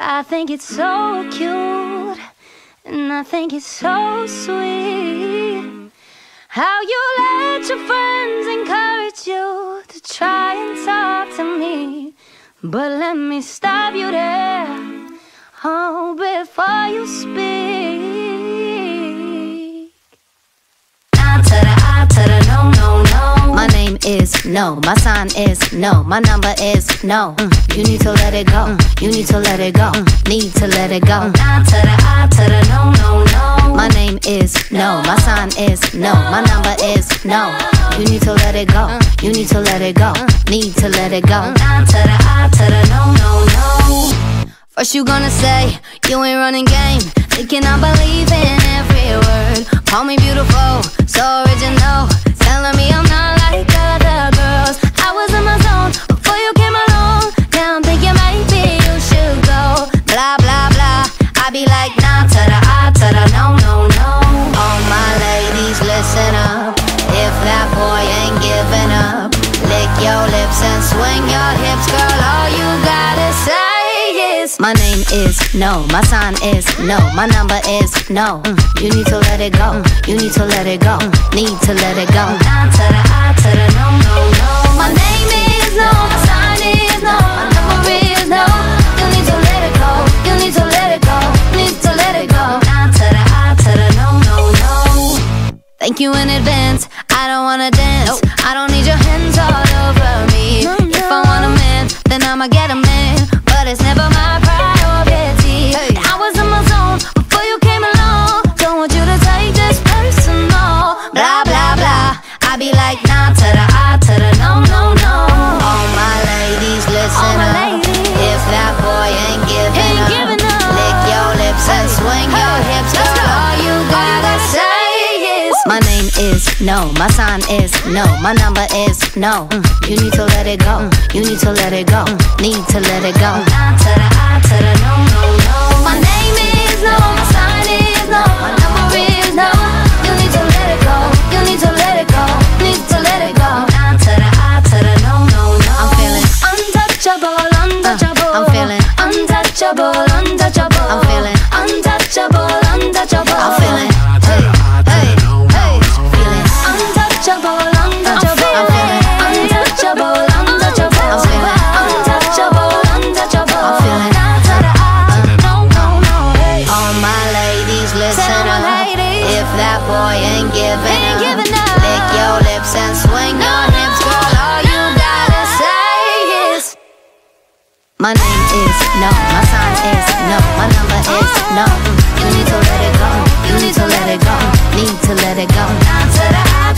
I think it's so cute, and I think it's so sweet how you let your friends encourage you to try and talk to me. But let me stop you there, oh, before you speak. I to the no, no, no. My name is no, my sign is no, my number is no. You need to let it go, you need to let it go, need to let it go. I to the no, no, no. My name is no, my sign is no, my number is no. You need to let it go, you need to let it go, need to let it go. I to the no, no, no. First you gonna say you ain't running game, they cannot believe in every word. Call me beautiful, so original, telling me I'm not like other girls. I was in my zone before you came along, now I'm thinking maybe you should go. Blah, blah, blah, I be like nah to the I to the no, no, no. All my ladies listen up, if that boy ain't giving up, lick your lips and swing your hips, girl, all you gotta say. My name is no, my sign is no, my number is no. You need to let it go, you need to let it go, need to let it go. I to the no, no, no. My name is no, my sign is no, my number is no. You need to let it go, you need to let it go, need to let it go. I to the no, no, no. Thank you in advance, I don't wanna dance, I don't need your hands all over me. If I want a man, then I'ma get a man, but it's never my priority. I was in my zone before you came along, don't want you to take this personal. Blah, blah, blah, I be like nah to the I to the no, no, no. All my ladies listen up, if that boy ain't giving up, lick your lips and swing your hips, girl, all you gotta say is my name is no, my sign is no, my number is no. You need to let it go, you need to let it go, need to let it go. I to the no, no, no. My name is no, my sign is no, my number is no. You need to let it go, you need to let it go, need to let it go. I to the no, no, no. I'm feeling untouchable, untouchable. I'm feeling untouchable, untouchable. I'm feeling untouchable, untouchable. I'm feeling my name is no, my sign is no, my number is no. You need to let it go, you need to let it go, need to let it go.